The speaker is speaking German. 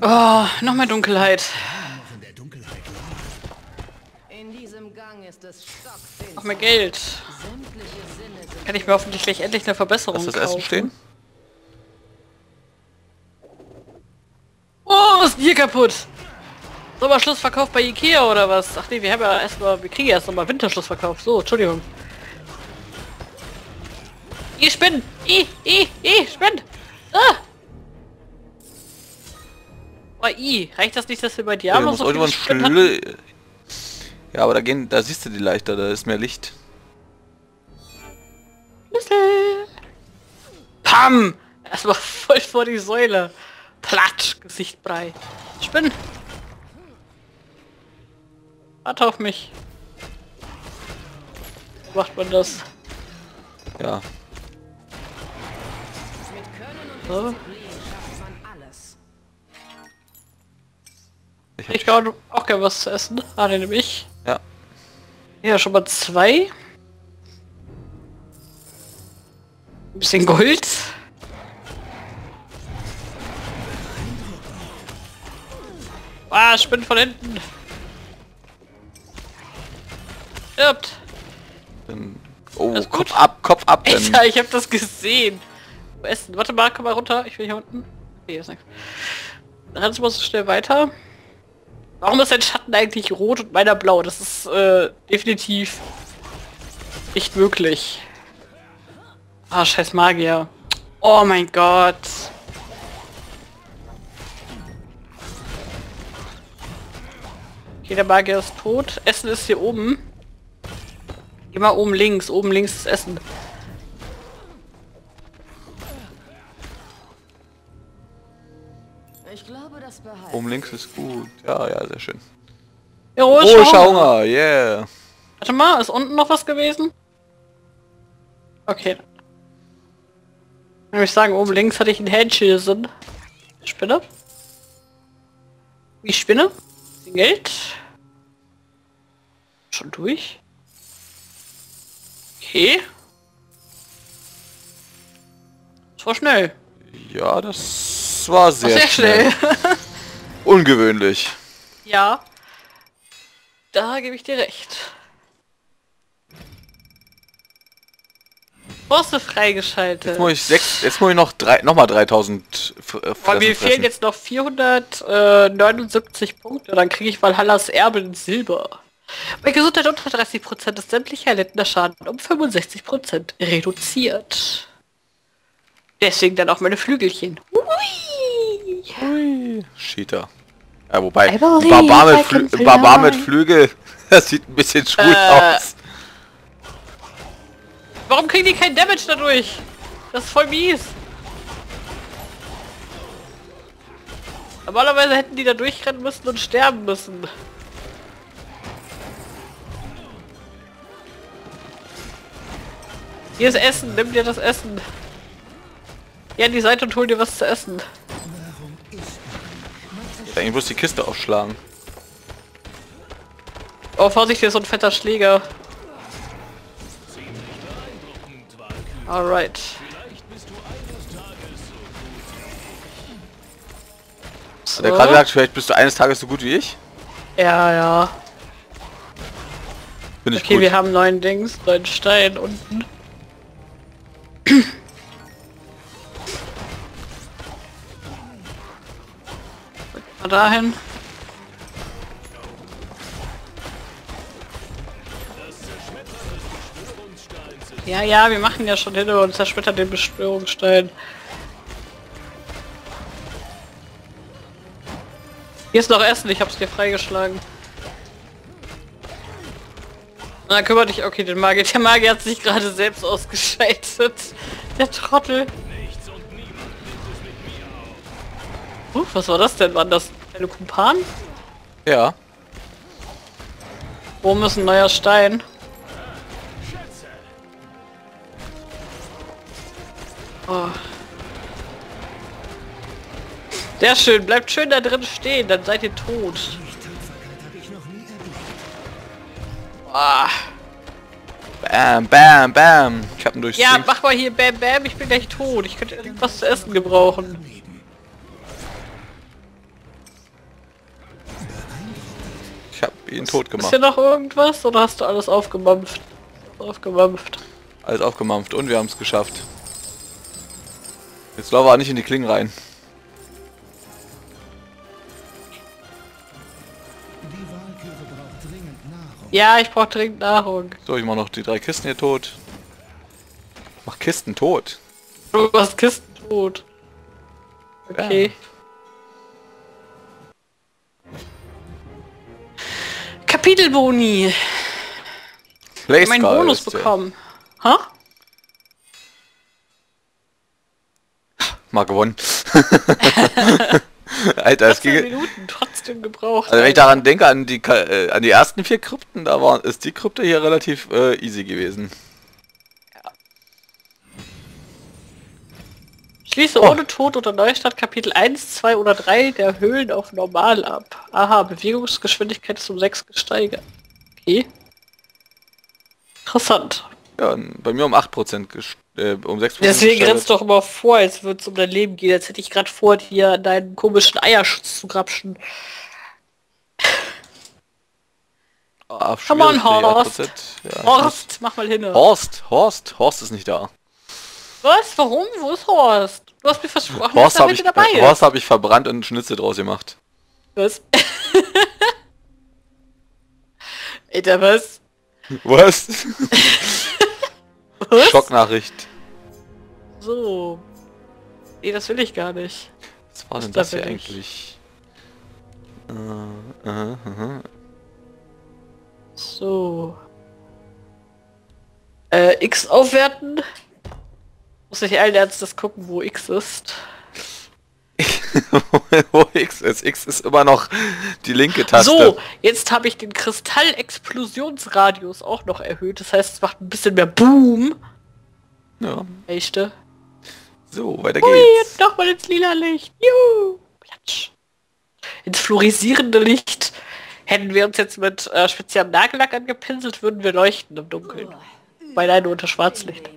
Oh, nochmal Dunkelheit. In diesem Gang ist es stockfinster. Noch mehr Geld. Kann ich mir hoffentlich gleich endlich eine Verbesserung kaufen. Hast du das Essen stehen? Oh, ist hier kaputt. So, mal Schlussverkauf bei Ikea oder was? Ach nee, wir haben ja erstmal, wir kriegen ja erst nochmal Winterschlussverkauf. So, Entschuldigung. Ich spinne! Ich spinne! Ah! Oh, reicht das nicht, dass wir bei dir haben? So ja, aber da gehen, da siehst du die leichter, da ist mehr Licht. Schlüssel! Pam! Erstmal voll vor die Säule. Platsch, Gesicht breit. Spinnen! Warte auf mich. Wie macht man das? Ja. So. Ich kann auch gerne was zu essen. Ah, den nehme ich. Ja. Ja, schon mal zwei. Ein bisschen Gold. Ah, ich bin von hinten. Stirbt. Oh, Kopf ab denn. Alter, ich hab das gesehen. Essen. Warte mal, komm mal runter. Ich will hier unten. Okay, ist nichts. Rennst du mal so schnell weiter. Warum ist dein Schatten eigentlich rot und meiner blau? Das ist definitiv nicht möglich. Ah, scheiß Magier. Oh mein Gott. Okay, der Magier ist tot. Essen ist hier oben. Geh mal oben links ist Essen. Ich glaube, das behalten. Oben links ist gut. Ja, ja, sehr schön. Heroischer Hunger, yeah. Warte mal, ist unten noch was gewesen? Okay. Dann würde ich sagen, oben links hatte ich einen Händchen. Spinne? Wie Spinne? Geld? Schon durch? Okay. Das war schnell. Ja, das war sehr schnell. Ungewöhnlich. Ja. Da gebe ich dir recht. Bosse freigeschaltet. Jetzt muss ich noch mal 3000 fressen. Mir fehlen jetzt noch 479 Punkte, dann kriege ich Valhallas Erbe in Silber. Bei Gesundheit unter 30% ist sämtlicher erlittener Schaden um 65% reduziert. Deswegen dann auch meine Flügelchen. Hui! Hui. Cheater. Ja, wobei, Barbar mit Flügel, das sieht ein bisschen schwul aus. Warum kriegen die kein Damage dadurch? Das ist voll mies. Normalerweise hätten die da durchrennen müssen und sterben müssen. Hier ist Essen, nimm dir das Essen. Geh an die Seite und hol dir was zu essen. Ich muss die Kiste aufschlagen. Oh, Vorsicht, hier ist so ein fetter Schläger. Alright. So. Der gerade sagt, vielleicht bist du eines Tages so gut wie ich? Ja, ja. Bin ich okay, gut. Wir haben 9 Dings, 9 Stein unten. Mal dahin. Ja, ja, wir machen ja schon hin und zerschmettern den Beschwörungsstein. Hier ist noch Essen, ich hab's dir freigeschlagen. Na, kümmere dich, okay, den Magier. Der Magier hat sich gerade selbst ausgeschaltet. Der Trottel. Was war das denn? Waren das deine Kumpanen? Ja. Wo ist ein neuer Stein? Oh. Sehr schön, bleibt schön da drin stehen, dann seid ihr tot. Oh. Bam, bam, bam. Ich hab ihn durchziehen. Ja, mach mal hier bam, bam, ich bin gleich tot. Ich könnte irgendwas zu essen gebrauchen. Ich habe ihn tot gemacht. Ist hier noch irgendwas oder hast du alles aufgemampft? Alles aufgemampft und wir haben es geschafft. Jetzt laufen wir nicht in die Klingen rein. Ja, ich brauche dringend Nahrung. So, ich mache noch die 3 Kisten hier tot. Ich mach Kisten tot. Du machst Kisten tot. Okay. Ja. Kapitelboni. Ich hab meinen Bonus bekommen. Ha? Mal gewonnen. Alter, es ging... Minuten trotzdem gebraucht. Also wenn ich daran denke, an die ersten 4 Krypten, da war, ist die Krypte hier relativ easy gewesen. Ja. Schließe ohne Tod oder Neustart Kapitel 1, 2 oder 3 der Höhlen auf normal ab. Aha, Bewegungsgeschwindigkeit ist um 6 gesteigert. Okay. Interessant. Ja, bei mir um 8% um 6%. Deswegen grenzt doch immer vor, als würde es um dein Leben gehen. Als hätte ich gerade vor, dir deinen komischen Eierschutz zu grapschen. Ah, come on, Horst. Ja, Horst, mach mal hin. Horst ist nicht da. Was? Warum? Wo ist Horst? Du hast mir versprochen, dass er heute dabei ist. Horst habe ich verbrannt und Schnitzel draus gemacht. Was? Ey, der was? Was? Was? Schocknachricht. So. Nee, das will ich gar nicht. Was war denn das hier eigentlich? So. X aufwerten. Muss ich allen Ernstes gucken, wo X ist. Wo X ist. X ist immer noch die linke Taste. So, jetzt habe ich den Kristallexplosionsradius auch noch erhöht. Das heißt, es macht ein bisschen mehr Boom. Ja. Echte. So, weiter geht's. Jetzt nochmal ins lila Licht. Juhu. Platsch. Ins fluorisierende Licht. Hätten wir uns jetzt mit speziellem Nagellack angepinselt, würden wir leuchten im Dunkeln. Weil nein, nur unter Schwarzlicht.